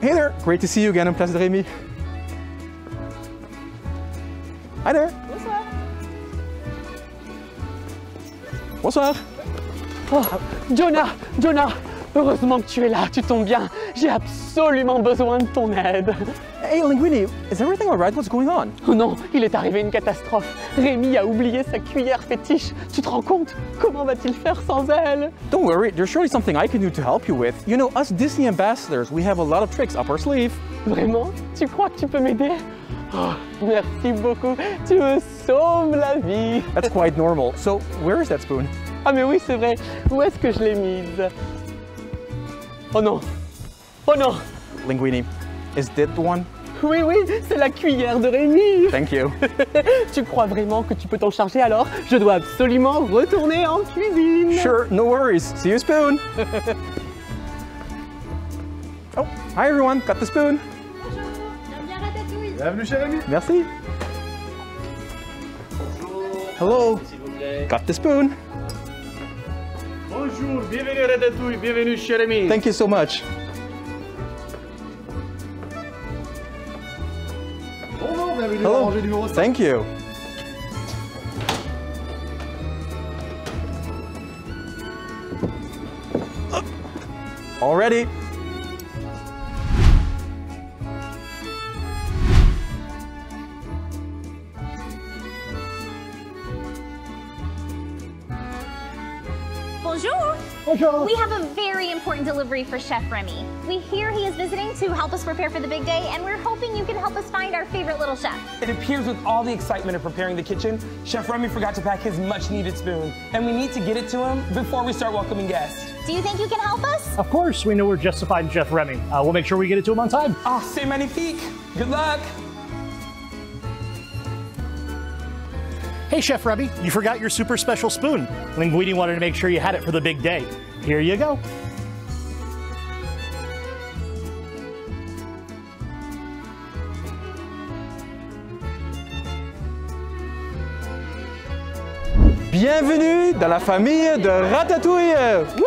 Hey there, great to see you again on Place de Rémy. Hi there. Bonsoir. Bonsoir. Oh, Jonah, heureusement que tu es là, tu tombes bien. J'ai absolument besoin de ton aide. Hey Linguini, is everything alright? What's going on? Oh non, il est arrivé une catastrophe. Rémy a oublié sa cuillère fétiche. Tu te rends compte? Comment va-t-il faire sans elle? Don't worry, there's surely something I can do to help you with. You know, us Disney ambassadors, we have a lot of tricks up our sleeve. Vraiment? Tu crois que tu peux m'aider? Oh, merci beaucoup, tu me sauves la vie. That's quite normal. So, where is that spoon? Ah mais oui, c'est vrai. Où est-ce que je l'ai mise? Oh non. Oh non. Linguini, is that the one? Oui, c'est la cuillère de Rémy. Thank you. Tu crois vraiment que tu peux t'en charger alors? Je dois absolument retourner en cuisine. Sure, no worries. See you, spoon. Oh, hi everyone. Got the spoon. Bonjour. Bienvenue à Ratatouille. Bienvenue chez Rémy. Merci. Bonjour. Hello. S'il vous plaît. Got the spoon. Bonjour, bienvenue à Ratatouille, bienvenue chez Rémy. Thank you so much. Bonjour, bienvenue à rangée numéro 5. Thank you. Already. Bonjour. Bonjour. We have a very important delivery for Chef Rémy. We hear he is visiting to help us prepare for the big day, and we're hoping you can help us find our favorite little chef. It appears with all the excitement of preparing the kitchen, Chef Rémy forgot to pack his much-needed spoon, and we need to get it to him before we start welcoming guests. Do you think you can help us? Of course. We know we're justified in Chef Rémy. We'll make sure we get it to him on time. Ah, c'est magnifique. Good luck. Hey, Chef Rémy, you forgot your super special spoon. Linguini wanted to make sure you had it for the big day. Here you go. Bienvenue dans la famille de Ratatouille! Woo!